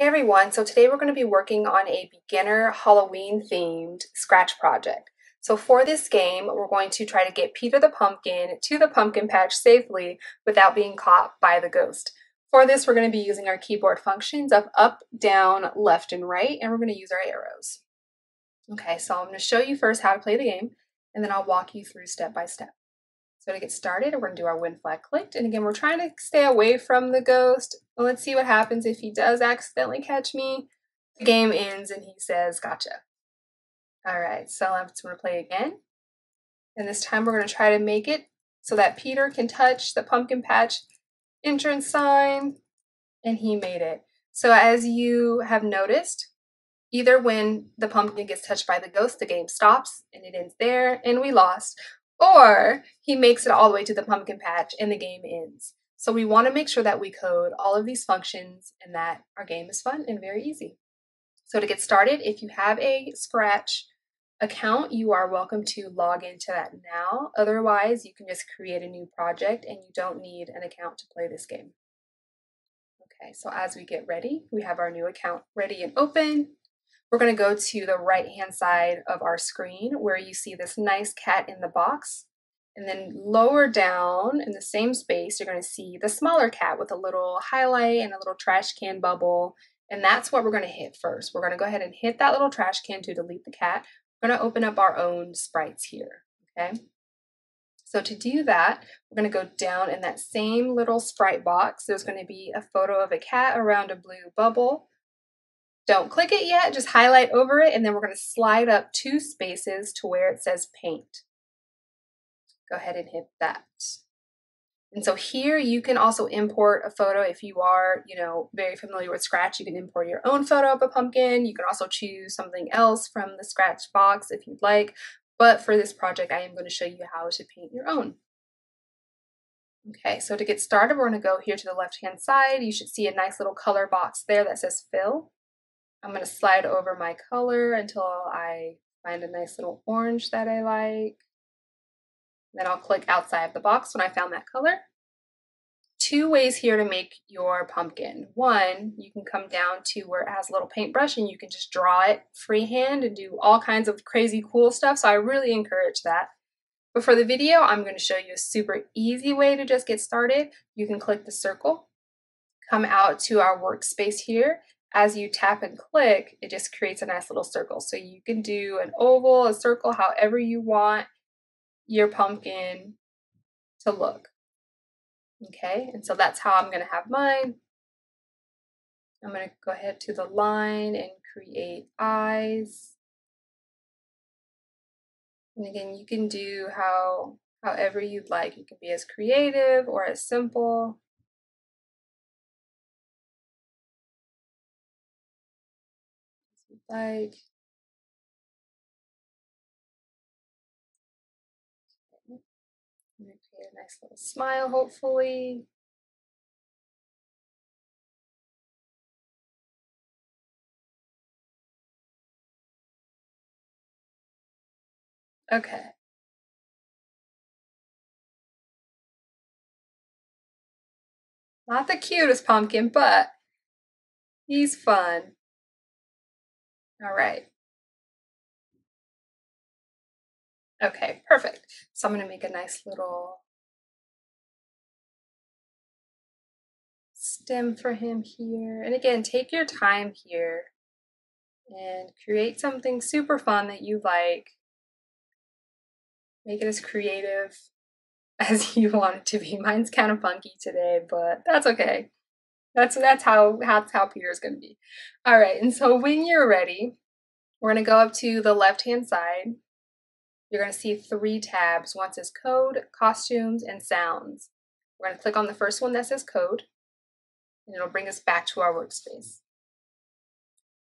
Hey everyone, so today we're going to be working on a beginner Halloween themed Scratch project. So for this game, we're going to try to get Peter the Pumpkin to the pumpkin patch safely without being caught by the ghost. For this, we're going to be using our keyboard functions of up, down, left, and right, and we're going to use our arrows. Okay, so I'm going to show you first how to play the game, and then I'll walk you through step by step. So to get started, we're going to do our win flag clicked. And again, we're trying to stay away from the ghost. Well, let's see what happens if he does accidentally catch me. The game ends and he says, gotcha. All right, so I'm going to play again. And this time we're going to try to make it so that Peter can touch the pumpkin patch entrance sign. And he made it. So as you have noticed, either when the pumpkin gets touched by the ghost, the game stops and it ends there and we lost. Or he makes it all the way to the pumpkin patch and the game ends. So we want to make sure that we code all of these functions and that our game is fun and very easy. So to get started, if you have a Scratch account, you are welcome to log into that now. Otherwise, you can just create a new project and you don't need an account to play this game. Okay, so as we get ready, we have our new account ready and open. We're going to go to the right-hand side of our screen where you see this nice cat in the box. And then lower down in the same space, you're going to see the smaller cat with a little highlight and a little trash can bubble. And that's what we're going to hit first. We're going to go ahead and hit that little trash can to delete the cat. We're going to open up our own sprites here. Okay. So to do that, we're going to go down in that same little sprite box. There's going to be a photo of a cat around a blue bubble. Don't click it yet, just highlight over it, and then we're going to slide up 2 spaces to where it says paint. Go ahead and hit that. And so here you can also import a photo if you are, very familiar with Scratch. You can import your own photo of a pumpkin. You can also choose something else from the Scratch box if you'd like. But for this project, I am going to show you how to paint your own. Okay, so to get started, we're going to go here to the left-hand side. You should see a nice little color box there that says fill. I'm going to slide over my color until I find a nice little orange that I like. Then I'll click outside of the box when I found that color. 2 ways here to make your pumpkin. 1, you can come down to where it has a little paintbrush and you can just draw it freehand and do all kinds of crazy cool stuff. So I really encourage that. But for the video, I'm going to show you a super easy way to just get started. You can click the circle, come out to our workspace here. As you tap and click, it just creates a nice little circle. So you can do an oval, a circle, however you want your pumpkin to look. Okay, and so that's how I'm going to have mine. I'm going to go ahead to the line and create eyes. And again, you can do however you'd like. You can be as creative or as simple. Like, okay. I'm going to create a nice little smile, hopefully. Okay. Not the cutest pumpkin, but he's fun. All right. Okay, perfect. So I'm going to make a nice little stem for him here. And again, take your time here and create something super fun that you like. Make it as creative as you want it to be. Mine's kind of funky today, but that's okay. That's how Peter's going to be. All right, and so when you're ready, we're going to go up to the left-hand side. You're going to see 3 tabs. One says Code, Costumes, and Sounds. We're going to click on the first one that says Code, and it'll bring us back to our workspace.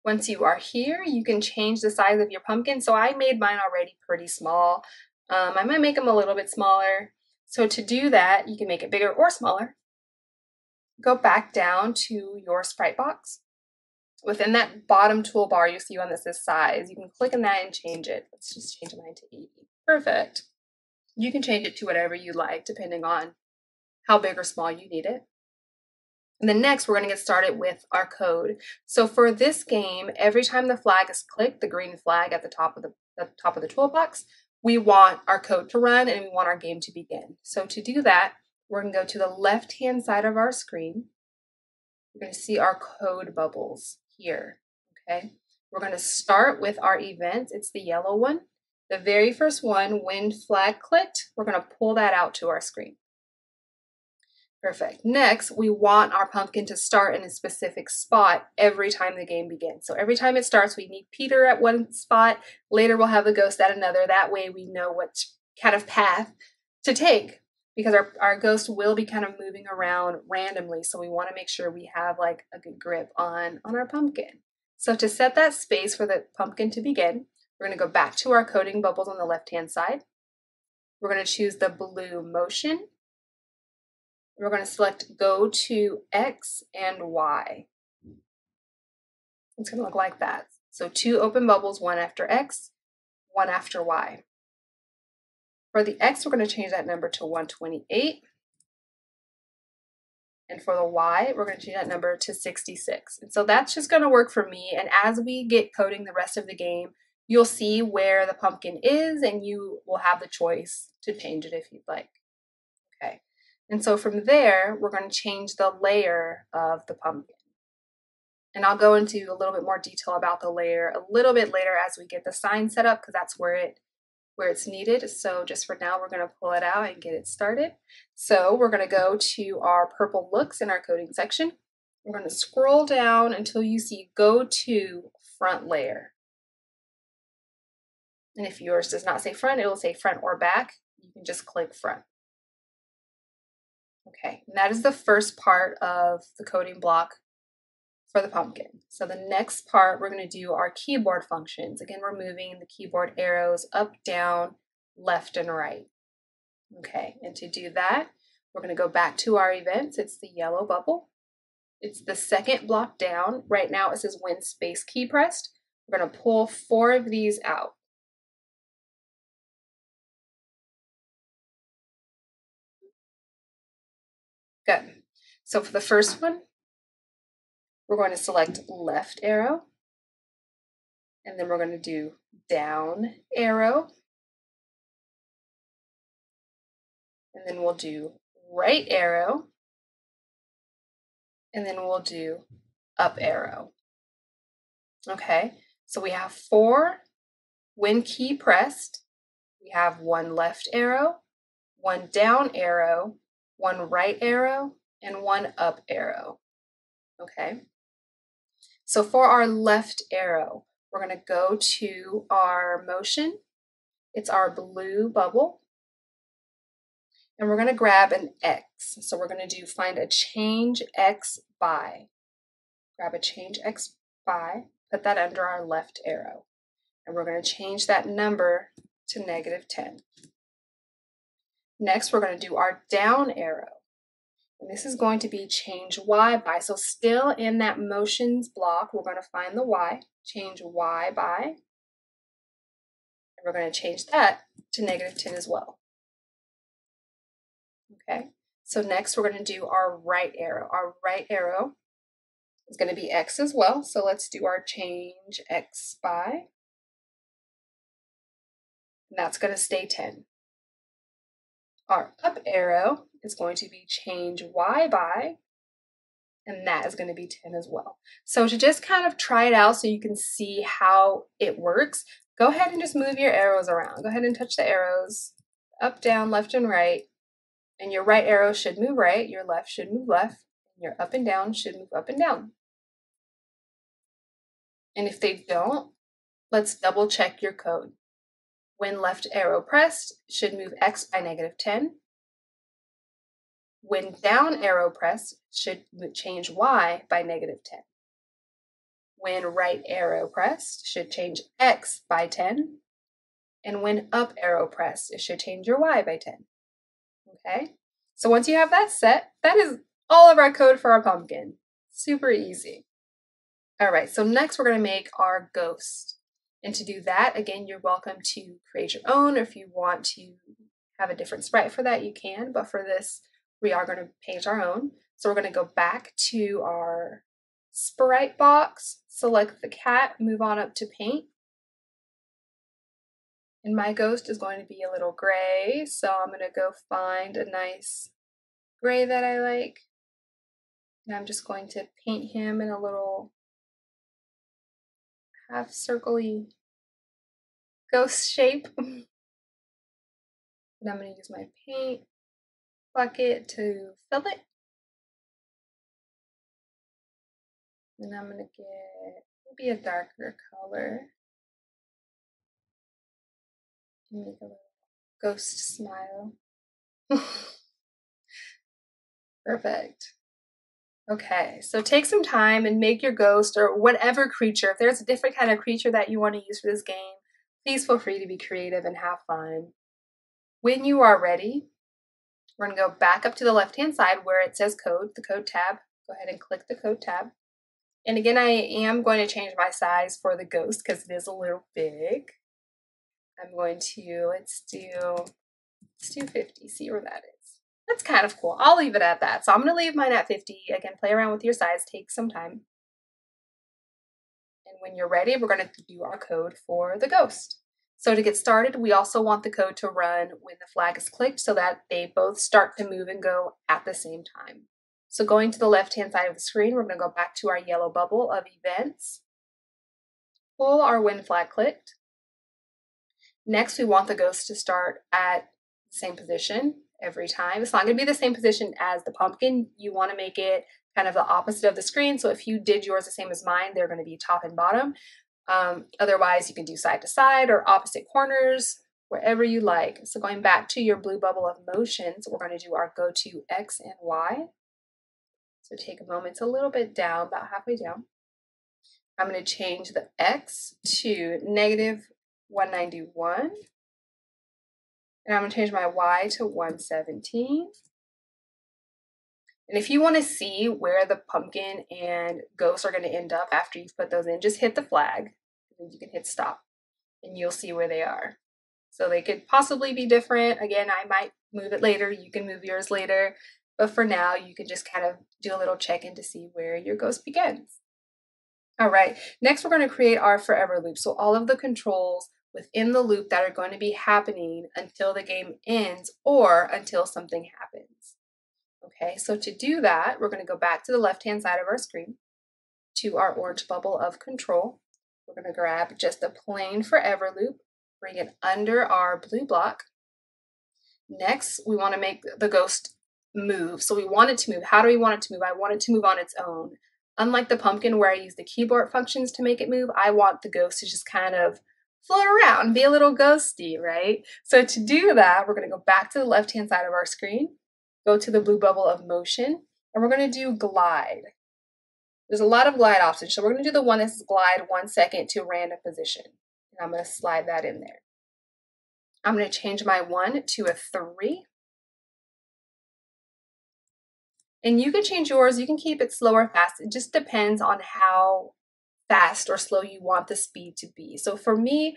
Once you are here, you can change the size of your pumpkin. So I made mine already pretty small. I might make them a little bit smaller. So to do that, you can make it bigger or smaller. Go back down to your sprite box. Within that bottom toolbar, you'll see one that says size. You can click on that and change it. Let's just change mine to 80. Perfect. You can change it to whatever you like, depending on how big or small you need it. And then next, we're going to get started with our code. So for this game, every time the flag is clicked, the green flag at the top of the toolbox, we want our code to run and we want our game to begin. So to do that, we're going to go to the left-hand side of our screen. We're going to see our code bubbles here, okay? We're going to start with our event. It's the yellow one. The very first one, when flag clicked, we're going to pull that out to our screen. Perfect. Next, we want our pumpkin to start in a specific spot every time the game begins. So every time it starts, we need Peter at one spot. Later, we'll have the ghost at another. That way, we know what kind of path to take because our ghost will be kind of moving around randomly. So we want to make sure we have like a good grip on our pumpkin. So to set that space for the pumpkin to begin, we're going to go back to our coding bubbles on the left-hand side. We're going to choose the blue motion. We're going to select go to X and Y. It's going to look like that. So two open bubbles, one after X, one after Y. For the X, we're going to change that number to 128. And for the Y, we're going to change that number to 66. And so that's just going to work for me. And as we get coding the rest of the game, you'll see where the pumpkin is and you will have the choice to change it if you'd like. Okay. And so from there, we're going to change the layer of the pumpkin. And I'll go into a little bit more detail about the layer a little bit later as we get the sign set up because that's where it's needed. So just for now, we're going to pull it out and get it started. So we're going to go to our purple looks in our coding section. We're going to scroll down until you see go to front layer. And if yours does not say front, it'll say front or back. You can just click front. Okay, and that is the first part of the coding block for the pumpkin. So the next part, we're going to do our keyboard functions. Again, we're moving the keyboard arrows up, down, left, and right. Okay, and to do that, we're going to go back to our events. It's the yellow bubble. It's the second block down. Right now, it says when space key pressed. We're going to pull four of these out. Good. So for the first one, we're going to select left arrow, and then we're going to do down arrow, and then we'll do right arrow, and then we'll do up arrow. Okay, so we have four when key pressed, we have one left arrow, one down arrow, one right arrow, and one up arrow. Okay, so for our left arrow, we're going to go to our motion. It's our blue bubble, and we're going to grab an X. So we're going to do find a change X by. Grab a change X by, put that under our left arrow, and we're going to change that number to -10. Next, we're going to do our down arrow. And this is going to be change Y by. So still in that motions block, we're going to find the Y, change Y by, and we're going to change that to -10 as well. Okay, so next we're going to do our right arrow. Our right arrow is going to be X as well. So let's do our change X by, and that's going to stay 10. Our up arrow is going to be change Y by, and that is going to be 10 as well. So to just kind of try it out so you can see how it works, go ahead and just move your arrows around. Go ahead and touch the arrows up, down, left, and right. And your right arrow should move right, your left should move left, and your up and down should move up and down. And if they don't, let's double check your code. When left arrow pressed, should move X by -10. When down arrow pressed, should change Y by -10. When right arrow pressed, should change X by 10. And when up arrow pressed, it should change your Y by 10. Okay, so once you have that set, that is all of our code for our pumpkin. Super easy. All right, so next we're going to make our ghost. And to do that, again, you're welcome to create your own, or if you want to have a different sprite for that, you can. But for this, we are going to paint our own. So we're going to go back to our sprite box, select the cat, move on up to paint. And my ghost is going to be a little gray, so I'm going to go find a nice gray that I like. And I'm just going to paint him in a little half circle-y ghost shape. And I'm going to use my paint bucket to fill it. And I'm going to get maybe a darker color. Make a little ghost smile. Perfect. Okay, so take some time and make your ghost or whatever creature. If there's a different kind of creature that you want to use for this game, please feel free to be creative and have fun. When you are ready, we're going to go back up to the left-hand side where it says code, the code tab. Go ahead and click the code tab. And again, I am going to change my size for the ghost because it is a little big. I'm going to, let's do 50, see where that is. That's kind of cool. I'll leave it at that. So I'm going to leave mine at 50. Again, play around with your size, take some time. And when you're ready, we're going to do our code for the ghost. So to get started, we also want the code to run when the flag is clicked so that they both start to move and go at the same time. So going to the left-hand side of the screen, we're going to go back to our yellow bubble of events. Pull our when flag clicked. Next, we want the ghost to start at the same position every time. It's not going to be the same position as the pumpkin. You want to make it kind of the opposite of the screen. So if you did yours the same as mine, they're going to be top and bottom. Otherwise, you can do side to side or opposite corners, wherever you like. So going back to your blue bubble of motions, we're going to do our go to X and Y. So take a moment, it's a little bit down, about halfway down. I'm going to change the X to negative 191, and I'm going to change my Y to 117. And if you want to see where the pumpkin and ghosts are going to end up after you've put those in, just hit the flag, and you can hit stop, and you'll see where they are. So they could possibly be different. Again, I might move it later. You can move yours later. But for now, you can just kind of do a little check-in to see where your ghost begins. All right, next we're going to create our forever loop. So all of the controls within the loop that are going to be happening until the game ends or until something happens. Okay, so to do that, we're going to go back to the left-hand side of our screen to our orange bubble of control. We're going to grab just a plain forever loop, bring it under our blue block. Next, we want to make the ghost move. So we want it to move. How do we want it to move? I want it to move on its own. Unlike the pumpkin where I use the keyboard functions to make it move, I want the ghost to just kind of float around and be a little ghosty, right? So to do that, we're going to go back to the left-hand side of our screen, go to the blue bubble of motion, and we're going to do glide. There's a lot of glide options, so we're going to do the one that says glide 1 second to random position. And I'm going to slide that in there. I'm going to change my 1 to a 3. And you can change yours, you can keep it slow or fast. It just depends on how fast or slow you want the speed to be. So for me,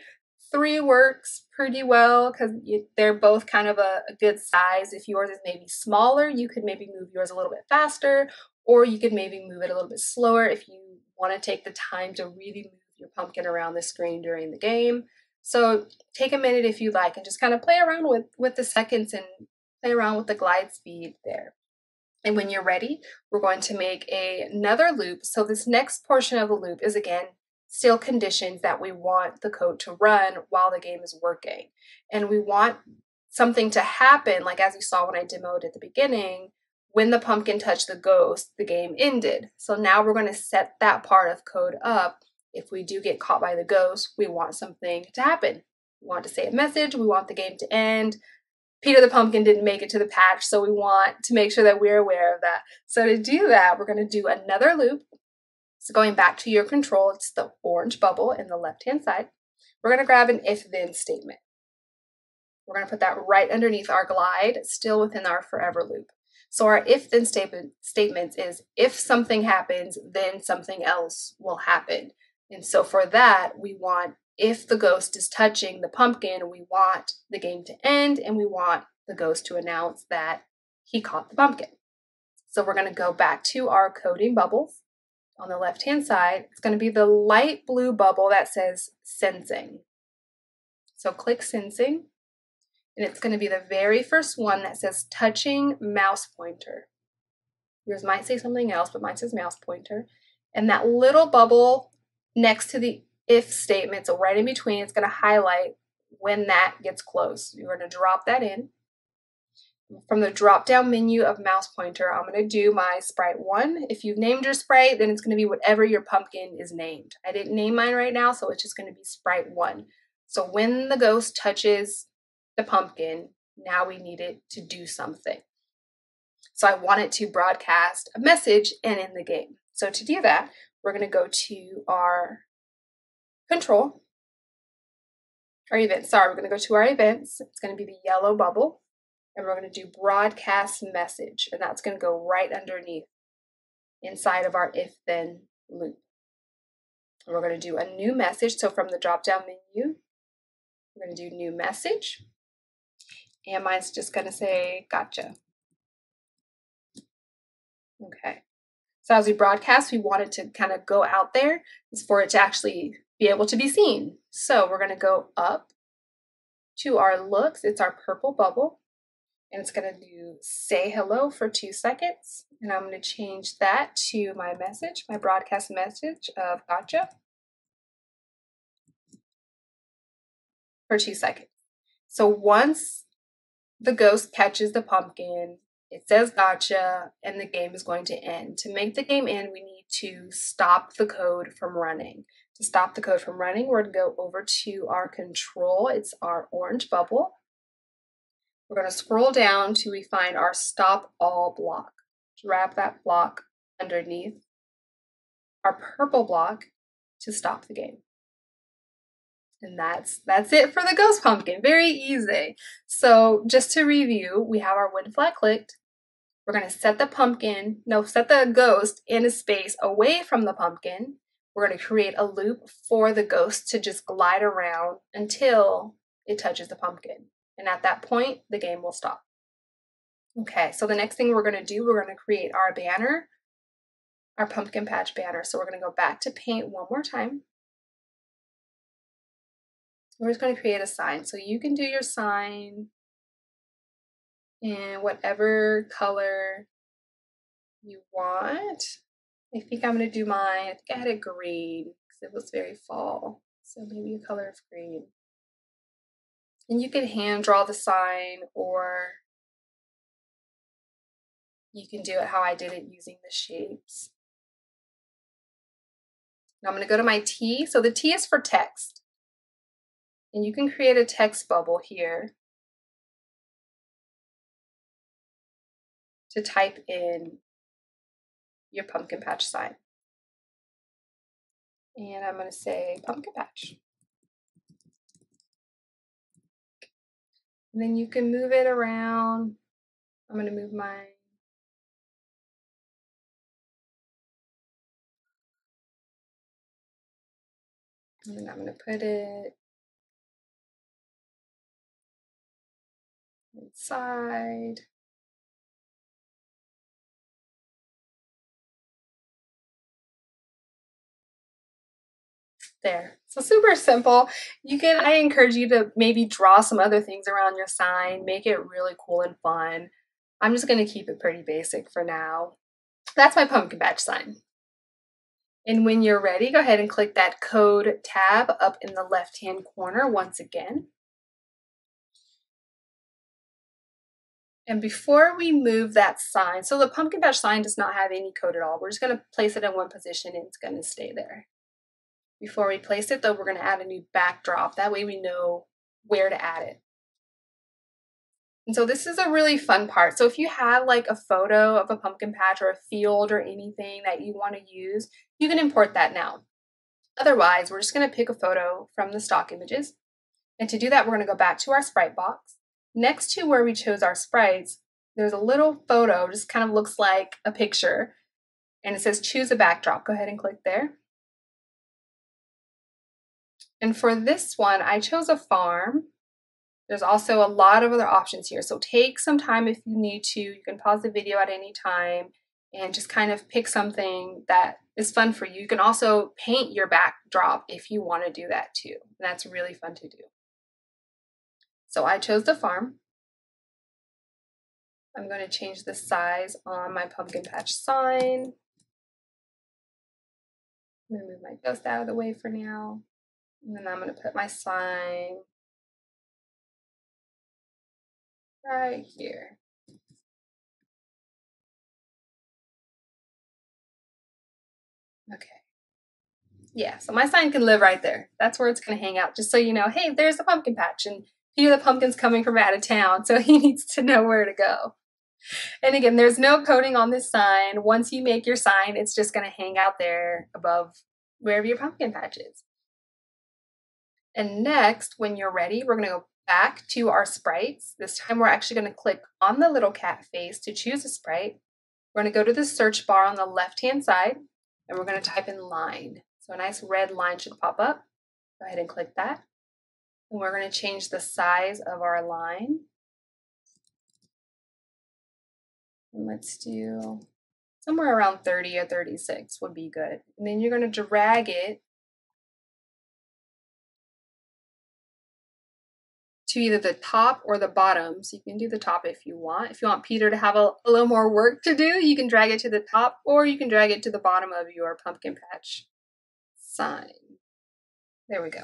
3 works pretty well because they're both kind of a good size. If yours is maybe smaller, you could maybe move yours a little bit faster, or you could maybe move it a little bit slower if you want to take the time to really move your pumpkin around the screen during the game. So take a minute if you like and just kind of play around with the seconds and play around with the glide speed there. And when you're ready, we're going to make another loop. So this next portion of the loop is, again, still conditions that we want the code to run while the game is working. And we want something to happen, like as you saw when I demoed at the beginning, when the pumpkin touched the ghost, the game ended. So now we're going to set that part of code up. If we do get caught by the ghost, we want something to happen. We want to say a message. We want the game to end. Peter the Pumpkin didn't make it to the patch, so we want to make sure that we're aware of that. So to do that, we're going to do another loop. So going back to your control, it's the orange bubble in the left-hand side. We're going to grab an if-then statement. We're going to put that right underneath our glide, still within our forever loop. So our if-then statements is if something happens, then something else will happen. And so for that, we want if the ghost is touching the pumpkin, we want the game to end, and we want the ghost to announce that he caught the pumpkin. So we're going to go back to our coding bubbles. On the left-hand side, it's going to be the light blue bubble that says Sensing. So click Sensing, and it's going to be the very first one that says Touching Mouse Pointer. Yours might say something else, but mine says mouse pointer. And that little bubble next to the if statement, so right in between, it's going to highlight when that gets closed. You're going to drop that in. From the drop-down menu of mouse pointer, I'm going to do my sprite 1. If you've named your sprite, then it's going to be whatever your pumpkin is named. I didn't name mine right now, so it's just going to be sprite 1. So when the ghost touches the pumpkin, now we need it to do something. So I want it to broadcast a message and end the game. So to do that, we're going to go to our control, or events. Sorry, we're going to go to our events. It's going to be the yellow bubble. And we're going to do broadcast message, and that's going to go right underneath inside of our if-then loop. And we're going to do a new message. So from the drop-down menu, we're going to do new message. And mine's just going to say, gotcha. Okay. So as we broadcast, we want it to kind of go out there is for it to actually be able to be seen. So we're going to go up to our looks. It's our purple bubble. And it's going to do say hello for 2 seconds. And I'm going to change that to my message, my broadcast message of gotcha for 2 seconds. So once the ghost catches the pumpkin, it says gotcha, and the game is going to end. To make the game end, we need to stop the code from running. To stop the code from running, we're going to go over to our control. It's our orange bubble. We're going to scroll down till we find our stop all block. Drag that block underneath our purple block to stop the game. And that's it for the ghost pumpkin. Very easy. So just to review, we have our win flag clicked. We're going to set the ghost in a space away from the pumpkin. We're going to create a loop for the ghost to just glide around until it touches the pumpkin. And at that point, the game will stop. Okay, so the next thing we're going to do, we're going to create our banner, our pumpkin patch banner. So we're going to go back to paint one more time. We're just going to create a sign. So you can do your sign in whatever color you want. I think I'm going to do mine. I think I had a green because it was very fall. So maybe a color of green. And you can hand draw the sign, or you can do it how I did it using the shapes. Now I'm going to go to my T. So the T is for text. And you can create a text bubble here to type in your pumpkin patch sign. And I'm going to say pumpkin patch. And then you can move it around. I'm going to move mine. And then I'm going to put it inside. There. So super simple. I encourage you to maybe draw some other things around your sign, make it really cool and fun. I'm just going to keep it pretty basic for now. That's my pumpkin patch sign. And when you're ready, go ahead and click that code tab up in the left-hand corner once again. And before we move that sign, so the pumpkin patch sign does not have any code at all. We're just going to place it in one position and it's going to stay there. Before we place it, though, we're going to add a new backdrop. That way we know where to add it. And so this is a really fun part. So if you have like a photo of a pumpkin patch or a field or anything that you want to use, you can import that now. Otherwise, we're just going to pick a photo from the stock images. And to do that, we're going to go back to our sprite box. Next to where we chose our sprites, there's a little photo, just kind of looks like a picture. And it says choose a backdrop. Go ahead and click there. And for this one, I chose a farm. There's also a lot of other options here. So take some time if you need to. You can pause the video at any time and just kind of pick something that is fun for you. You can also paint your backdrop if you want to do that too. That's really fun to do. So I chose the farm. I'm going to change the size on my pumpkin patch sign. I'm going to move my ghost out of the way for now. And then I'm going to put my sign right here. Okay. Yeah, so my sign can live right there. That's where it's going to hang out, just so you know, hey, there's the pumpkin patch, and Peter the Pumpkin's coming from out of town, so he needs to know where to go. And again, there's no coding on this sign. Once you make your sign, it's just going to hang out there above wherever your pumpkin patch is. And next, when you're ready, we're going to go back to our sprites. This time, we're actually going to click on the little cat face to choose a sprite. We're going to go to the search bar on the left-hand side, and we're going to type in line. So a nice red line should pop up. Go ahead and click that. And we're going to change the size of our line. And let's do somewhere around 30 or 36 would be good. And then you're going to drag it to either the top or the bottom. So you can do the top if you want. If you want Peter to have a little more work to do, you can drag it to the top, or you can drag it to the bottom of your pumpkin patch sign. There we go.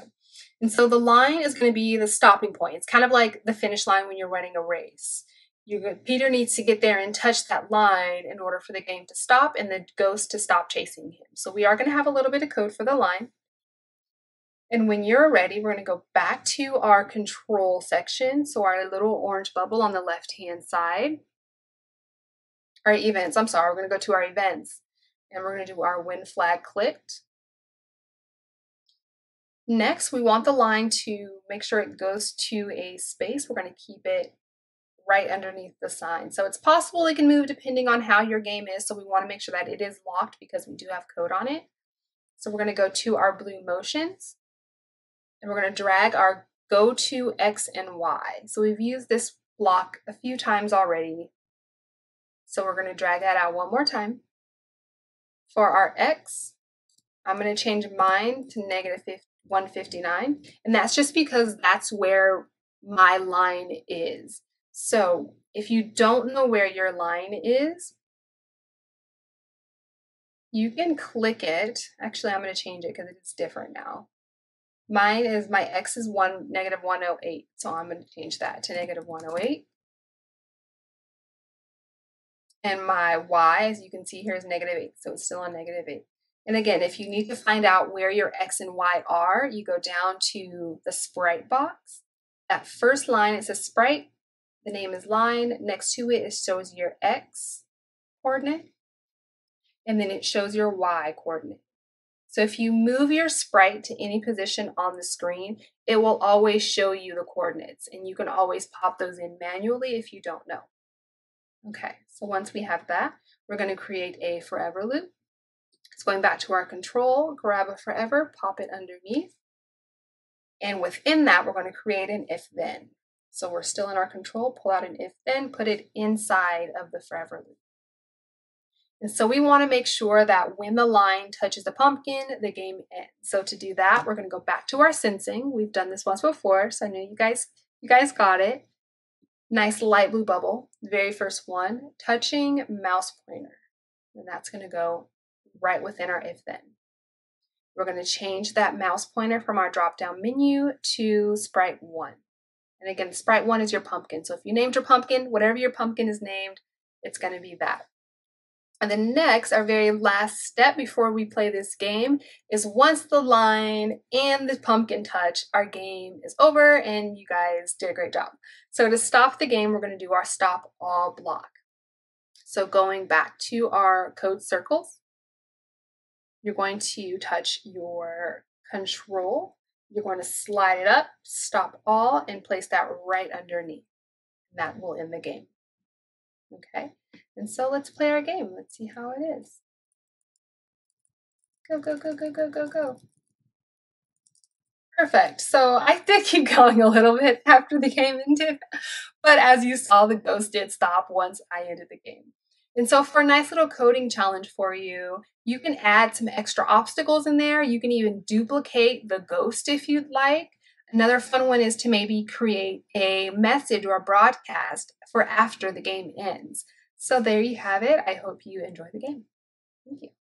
And so the line is going to be the stopping point. It's kind of like the finish line when you're running a race. Peter needs to get there and touch that line in order for the game to stop and the ghost to stop chasing him. So we are going to have a little bit of code for the line. And when you're ready, we're going to go back to our control section. So our little orange bubble on the left-hand side. Our events, I'm sorry, we're going to go to our events. And we're going to do our when flag clicked. Next, we want the line to make sure it goes to a space. We're going to keep it right underneath the sign. So it's possible it can move depending on how your game is. So we want to make sure that it is locked because we do have code on it. So we're going to go to our blue motions. And we're going to drag our go to X and Y. So we've used this block a few times already. So we're going to drag that out one more time. For our X, I'm going to change mine to -159, and that's just because that's where my line is. So if you don't know where your line is, you can click it. Actually, I'm going to change it because it's different now. Mine is, my X is -108, so I'm going to change that to -108. And my Y, as you can see here, is -8, so it's still on -8. And again, if you need to find out where your X and Y are, you go down to the sprite box. That first line, it says sprite, the name is line, next to it shows your X coordinate, and then it shows your Y coordinate. So if you move your sprite to any position on the screen, it will always show you the coordinates, and you can always pop those in manually if you don't know. Okay, so once we have that, we're going to create a forever loop. It's going back to our control, grab a forever, pop it underneath. And within that, we're going to create an if-then. So we're still in our control, pull out an if-then, put it inside of the forever loop. And so we want to make sure that when the line touches the pumpkin, the game ends. So to do that, we're going to go back to our sensing. We've done this once before, so I know you guys got it. Nice light blue bubble, the very first one, touching mouse pointer. And that's going to go right within our if then. We're going to change that mouse pointer from our drop down menu to sprite 1. And again, sprite 1 is your pumpkin. So if you named your pumpkin, whatever your pumpkin is named, it's going to be that. And then next, our very last step before we play this game is once the line and the pumpkin touch, our game is over and you guys did a great job. So to stop the game, we're going to do our stop all block. So going back to our code circles, you're going to touch your control, you're going to slide it up, stop all, and place that right underneath. And that will end the game. Okay, and so let's play our game. Let's see how it is. Go, go, go, go, go, go, go. Perfect. So I did keep going a little bit after the game ended, but as you saw, the ghost did stop once I ended the game. And so for a nice little coding challenge for you, you can add some extra obstacles in there. You can even duplicate the ghost if you'd like. Another fun one is to maybe create a message or a broadcast for after the game ends. So there you have it. I hope you enjoy the game. Thank you.